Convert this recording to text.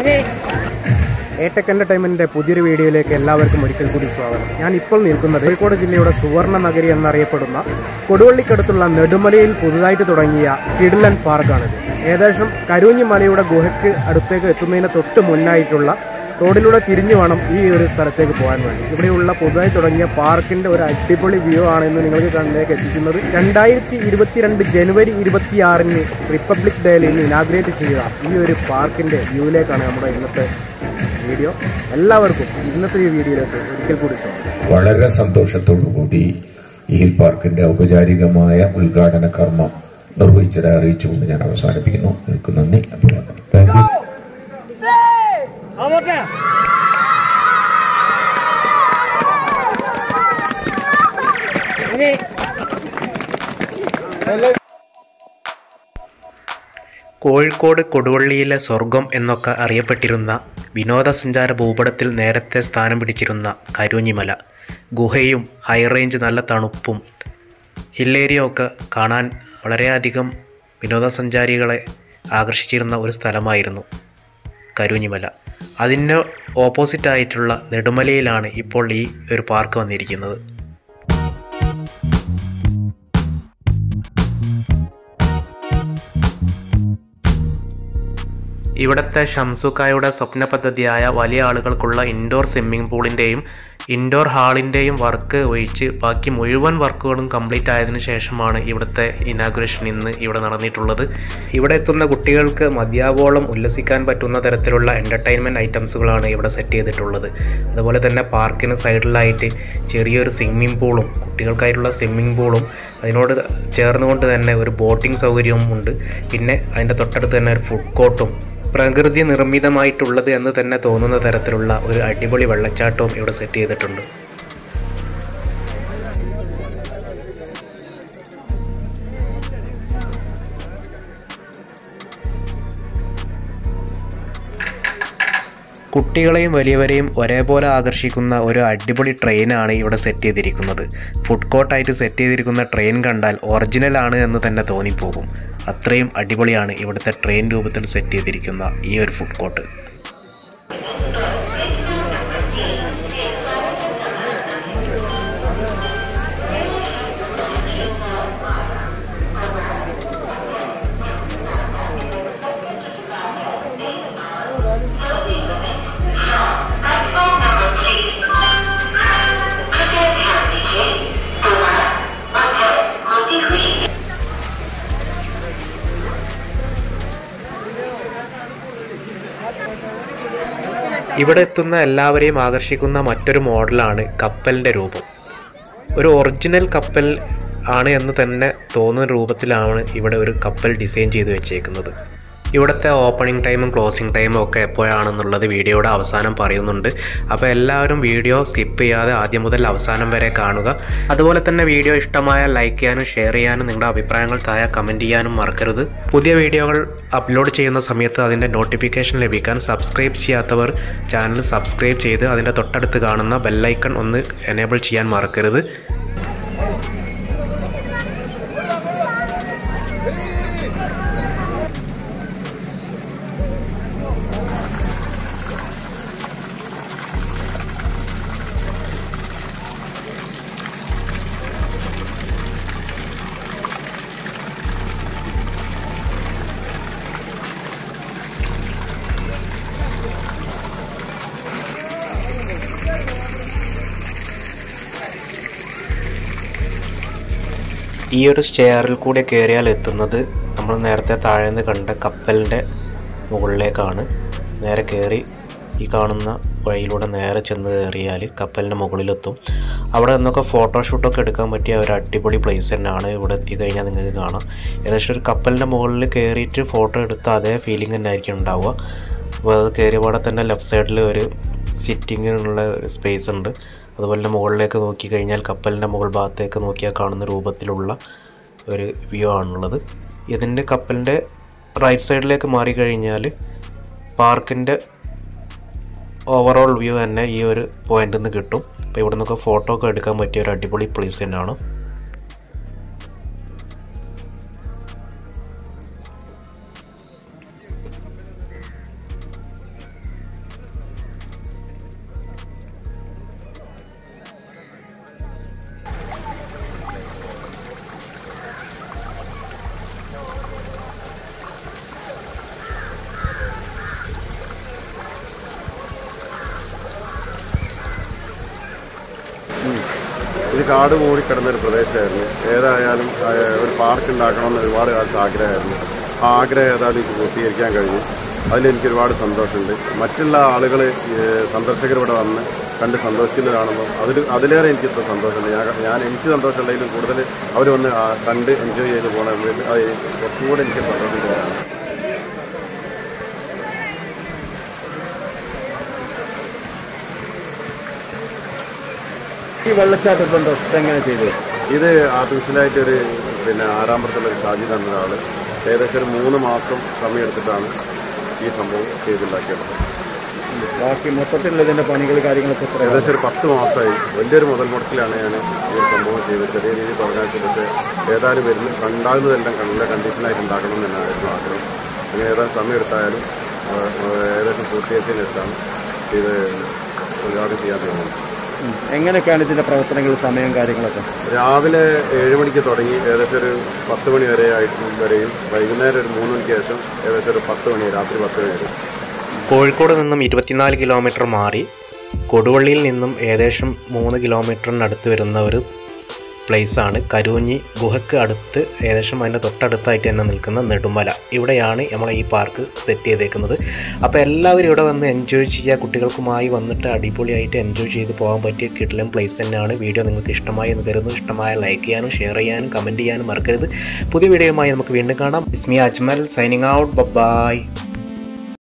Attack Entertainment പുതിയൊരു വീഡിയോയിലേക്ക് എല്ലാവർക്കും ഒരിക്കൽ കൂടി സ്വാഗതം. ഞാൻ ഇപ്പോൾ നിൽക്കുന്നത് കോഴിക്കോട് ജില്ലയുടെ സുവർണ്ണ നഗരി എന്നറിയപ്പെടുന്ന കൊടുവള്ളിക്കടുത്തുള്ള നെടുമലയിൽ പുതുതായിട്ട് തുടങ്ങിയ കിഡ്ലൻ പാർക്കാണ്. ഏകദേശം കരുഞ്ഞി മലയുടെ ഗുഹയ്ക്ക് അടുത്തേക്ക് എത്തുന്നതിന് തൊട്ട് മുന്നായിട്ടുള്ള റോഡിലൂടെ തിരിഞ്ഞു വേണം ഈ ഒരു സ്ഥലത്തേക്ക് പോകാൻ വേണ്ടി. ഇവിടെയുള്ള പുതുതായി തുടങ്ങിയ പാർക്കിന്റെ ഒരു അടിപൊളി വ്യൂ ആണ് ഇന്ന് നിങ്ങൾക്ക് കണ്ണിലേക്ക് എത്തിക്കുന്നത്. 2022 ജനുവരി 26-ന് റിപ്പബ്ലിക് ഡേയിൽ ഇന്ന് ഇനാഗ്രേറ്റ് ചെയ്ത ഈ ഒരു പാർക്കിന്റെ വ്യൂയിലേക്കാണ് നമ്മുടെ ഇന്നത്തെ വീഡിയോ. എല്ലാവർക്കും ഇന്നത്തെ ഈ വീഡിയോയിലേക്ക് ഒരിക്കൽ കൂടി സ്വാഗതം. വളരെ സന്തോഷത്തോടുകൂടി ഈ പാർക്കിന്റെ ഔപചാരികമായ ഉദ്ഘാടന കർമ്മം നിർവഹിച്ചത് അറിയിച്ചുകൊണ്ട് ഞാൻ അവസാനിപ്പിക്കുന്നു. നിങ്ങൾക്ക് നന്ദി, അഭിവാദം. കോഴിക്കോട് കൊടുവള്ളിയിലെ സ്വർഗം എന്നൊക്കെ അറിയപ്പെട്ടിരുന്ന വിനോദസഞ്ചാര ഭൂപടത്തിൽ നേരത്തെ സ്ഥാനം പിടിച്ചിരുന്ന കരുഞ്ഞിമല ഗുഹയും ഹൈറേഞ്ച് നല്ല തണുപ്പും ഹില്ലേരിയൊക്കെ കാണാൻ വളരെയധികം വിനോദസഞ്ചാരികളെ ആകർഷിച്ചിരുന്ന ഒരു സ്ഥലമായിരുന്നു കരുഞ്ഞിമല. അതിന് ഓപ്പോസിറ്റായിട്ടുള്ള നെടുമലയിലാണ് ഇപ്പോൾ ഈ ഒരു പാർക്ക് വന്നിരിക്കുന്നത്. ഇവിടുത്തെ ഷംസുക്കായുടെ സ്വപ്ന പദ്ധതിയായ വലിയ ആളുകൾക്കുള്ള ഇൻഡോർ സ്വിമ്മിംഗ് പൂളിൻ്റെയും ഇൻഡോർ ഹാളിൻ്റെയും വർക്ക് ഒഴിച്ച് ബാക്കി മുഴുവൻ വർക്കുകളും കംപ്ലീറ്റ് ആയതിനു ശേഷമാണ് ഇവിടുത്തെ ഇനാഗുറേഷൻ ഇന്ന് ഇവിടെ നടന്നിട്ടുള്ളത്. ഇവിടെ എത്തുന്ന കുട്ടികൾക്ക് മതിയാവോളം ഉല്ലസിക്കാൻ പറ്റുന്ന തരത്തിലുള്ള എൻ്റർടൈൻമെൻറ്റ് ഐറ്റംസുകളാണ് ഇവിടെ സെറ്റ് ചെയ്തിട്ടുള്ളത്. അതുപോലെ തന്നെ പാർക്കിന് സൈഡിലായിട്ട് ചെറിയൊരു സ്വിമ്മിംഗ് പൂളും കുട്ടികൾക്കായിട്ടുള്ള സ്വിമ്മിംഗ് പൂളും അതിനോട് ചേർന്നുകൊണ്ട് തന്നെ ഒരു ബോട്ടിംഗ് സൗകര്യവും ഉണ്ട്. പിന്നെ അതിൻ്റെ തൊട്ടടുത്ത് തന്നെ ഒരു ഫുഡ് കോർട്ടും പ്രകൃതി നിർമ്മിതമായിട്ടുള്ളത് എന്ന് തന്നെ തോന്നുന്ന തരത്തിലുള്ള ഒരു അടിപൊളി വെള്ളച്ചാട്ടവും ഇവിടെ സെറ്റ് ചെയ്തിട്ടുണ്ട്. കുട്ടികളെയും വലിയവരെയും ഒരേപോലെ ആകർഷിക്കുന്ന ഒരു അടിപൊളി ട്രെയിനാണ് ഇവിടെ സെറ്റ് ചെയ്തിരിക്കുന്നത്. ഫുഡ് കോർട്ടായിട്ട് സെറ്റ് ചെയ്തിരിക്കുന്ന ട്രെയിൻ കണ്ടാൽ ഒറിജിനലാണ് എന്ന് തന്നെ തോന്നിപ്പോകും. അത്രയും അടിപൊളിയാണ് ഇവിടുത്തെ ട്രെയിൻ രൂപത്തിൽ സെറ്റ് ചെയ്തിരിക്കുന്ന ഈ ഒരു ഫുഡ് കോർട്ട്. ഇവിടെ എത്തുന്ന എല്ലാവരെയും ആകർഷിക്കുന്ന മറ്റൊരു മോഡലാണ് കപ്പലിൻ്റെ രൂപം. ഒരു ഒറിജിനൽ കപ്പൽ ആണ് എന്ന് തന്നെ തോന്നുന്ന രൂപത്തിലാണ് ഇവിടെ ഒരു കപ്പൽ ഡിസൈൻ ചെയ്ത് വെച്ചേക്കുന്നത്. ഇവിടുത്തെ ഓപ്പണിംഗ് ടൈമും ക്ലോസിംഗ് ടൈമും ഒക്കെ എപ്പോഴാണെന്നുള്ളത് വീഡിയോയുടെ അവസാനം പറയുന്നുണ്ട്. അപ്പോൾ എല്ലാവരും വീഡിയോ സ്കിപ്പ് ചെയ്യാതെ ആദ്യം മുതൽ അവസാനം വരെ കാണുക. അതുപോലെ തന്നെ വീഡിയോ ഇഷ്ടമായ ലൈക്ക് ചെയ്യാനും ഷെയർ ചെയ്യാനും നിങ്ങളുടെ അഭിപ്രായങ്ങൾ താഴെ കമൻറ്റ് ചെയ്യാനും മറക്കരുത്. പുതിയ വീഡിയോകൾ അപ്ലോഡ് ചെയ്യുന്ന സമയത്ത് അതിൻ്റെ നോട്ടിഫിക്കേഷൻ ലഭിക്കാൻ സബ്സ്ക്രൈബ് ചെയ്യാത്തവർ ചാനൽ സബ്സ്ക്രൈബ് ചെയ്ത് അതിൻ്റെ തൊട്ടടുത്ത് കാണുന്ന ബെല്ലൈക്കൺ ഒന്ന് എനേബിൾ ചെയ്യാൻ മറക്കരുത്. ഈ ഒരു സ്റ്റെയറിൽ കൂടെ കയറിയാൽ എത്തുന്നത് നമ്മൾ നേരത്തെ താഴേന്ന് കണ്ട കപ്പലിൻ്റെ മുകളിലേക്കാണ്. നേരെ കയറി ഈ കാണുന്ന വഴിയിലൂടെ നേരെ ചെന്ന് കയറിയാൽ കപ്പലിൻ്റെ മുകളിലെത്തും. അവിടെ നിന്നൊക്കെ ഫോട്ടോഷൂട്ടൊക്കെ എടുക്കാൻ പറ്റിയ ഒരു അടിപൊളി പ്ലേസ് തന്നെയാണ്. ഇവിടെ എത്തിക്കഴിഞ്ഞാൽ നിങ്ങൾക്ക് കാണാം. ഏകദേശം ഒരു കപ്പലിൻ്റെ മുകളിൽ കയറിയിട്ട് ഫോട്ടോ എടുത്ത അതേ ഫീലിംഗ് തന്നെ ആയിരിക്കും ഉണ്ടാവുക. അപ്പോൾ അത് കയറിയപാടെ തന്നെ ലെഫ്റ്റ് സൈഡിൽ ഒരു സിറ്റിങ്ങിനുള്ള ഒരു സ്പേസ് ഉണ്ട്. അതുപോലെ തന്നെ മുകളിലേക്ക് നോക്കിക്കഴിഞ്ഞാൽ കപ്പലിൻ്റെ മുകൾ ഭാഗത്തേക്ക് നോക്കിയാൽ കാണുന്ന രൂപത്തിലുള്ള ഒരു വ്യൂ ആണുള്ളത്. ഇതിൻ്റെ കപ്പലിൻ്റെ റൈറ്റ് സൈഡിലേക്ക് മാറിക്കഴിഞ്ഞാൽ പാർക്കിൻ്റെ ഓവറോൾ വ്യൂ തന്നെ ഈ ഒരു പോയിൻ്റിൽ നിന്ന് കിട്ടും. അപ്പോൾ ഇവിടെ നിന്നൊക്കെ ഫോട്ടോ ഒക്കെ എടുക്കാൻ പറ്റിയ ഒരു അടിപൊളി പ്ലേസ് തന്നെയാണ്. കാട് മൂടി കിടന്നൊരു പ്രദേശമായിരുന്നു. ഏതായാലും ഒരു പാർക്ക് ഉണ്ടാക്കണമെന്ന് ഒരുപാട് കാലത്ത് ആഗ്രഹമായിരുന്നു. ആ ആഗ്രഹം ഏതായാലും എനിക്ക് പൂർത്തീകരിക്കാൻ കഴിഞ്ഞു. അതിലെനിക്ക് ഒരുപാട് സന്തോഷമുണ്ട്. മറ്റുള്ള ആളുകൾ സന്ദർശകർ ഇവിടെ വന്ന് കണ്ട് സന്തോഷിക്കുന്നത് കാണുമ്പോൾ അതിലേറെ എനിക്കിപ്പോൾ സന്തോഷമുണ്ട്. എനിക്ക് സന്തോഷമുള്ളതിലും കൂടുതൽ അവർ വന്ന് കണ്ട് എൻജോയ് ചെയ്ത് പോകണമെങ്കിൽ അത് കുറച്ചും കൂടെ എനിക്ക് സന്തോഷമുള്ളതാണ്. ഈ വെള്ളച്ചാട്ടത്തുണ്ടോ എങ്ങനെ ചെയ്തത്? ഇത് ആർട്ടിഫിഷ്യലായിട്ടൊരു ആറാമ്പുറത്തുള്ള ഒരു ഷാജി തന്ന ആൾ ഏകദേശം ഒരു 3 മാസം സമയമെടുത്തിട്ടാണ് ഈ സംഭവം ചെയ്തുണ്ടാക്കിയത്. ബാക്കി മൊത്തത്തിലുള്ളതിൻ്റെ പണികൾ കാര്യങ്ങളൊക്കെ ഏകദേശം ഒരു 10 മാസമായി വലിയൊരു മുതൽ മുടക്കിലാണ് ഞാൻ ഈ ഒരു സംഭവം ചെയ്തത്. ചെറിയ രീതിയിൽ പറഞ്ഞാൽ ഏതായാലും വരുന്ന ഉണ്ടാകുന്നതെല്ലാം നല്ല കണ്ടീഷനായിട്ട് ഉണ്ടാക്കണം എന്നായിരുന്നു ആഗ്രഹം. അങ്ങനെ ഏതായാലും സമയമെടുത്തായാലും ഏകദേശം പൂർത്തിയാക്കിയതിനടുത്താണ് ഇത് ഒരുപാട് ചെയ്യാൻ തോന്നുന്നത്. എങ്ങനെയൊക്കെയാണ് ഇതിൻ്റെ പ്രവർത്തനങ്ങൾ, സമയം കാര്യങ്ങളൊക്കെ? രാവിലെ 7 മണിക്ക് തുടങ്ങി ഏകദേശം ഒരു 10 മണി വരെയും വൈകുന്നേരം ഒരു 3 മണിക്ക് ശേഷം ഏകദേശം ഒരു 10 മണി, രാത്രി 10 മണി വരെ. കോഴിക്കോട് നിന്നും 24 കിലോമീറ്റർ മാറി കൊടുവള്ളിയിൽ നിന്നും ഏകദേശം 3 കിലോമീറ്ററിനടുത്ത് വരുന്ന ഒരു പ്ലേസാണ് കരൂഞ്ഞി ഗുഹയ്ക്ക് അടുത്ത്, ഏകദേശം അതിൻ്റെ തൊട്ടടുത്തായിട്ട് തന്നെ നിൽക്കുന്ന നെടുമല. ഇവിടെയാണ് നമ്മൾ ഈ പാർക്ക് സെറ്റ് ചെയ്തേക്കുന്നത്. അപ്പോൾ എല്ലാവരും ഇവിടെ വന്ന് എൻജോയ് ചെയ്യുക. കുട്ടികൾക്കുമായി വന്നിട്ട് അടിപൊളിയായിട്ട് എൻജോയ് ചെയ്ത് പോകാൻ പറ്റിയ കിടിലൻ പ്ലേസ് തന്നെയാണ്. വീഡിയോ നിങ്ങൾക്ക് ഇഷ്ടമായി എന്ന് കരുതുന്നു. ഇഷ്ടമായ ലൈക്ക് ചെയ്യാനും ഷെയർ ചെയ്യാനും കമൻറ്റ് ചെയ്യാനും മറക്കരുത്. പുതിയ വീഡിയോയുമായി നമുക്ക് വീണ്ടും കാണാം. Ismi Ajmal signing out. By.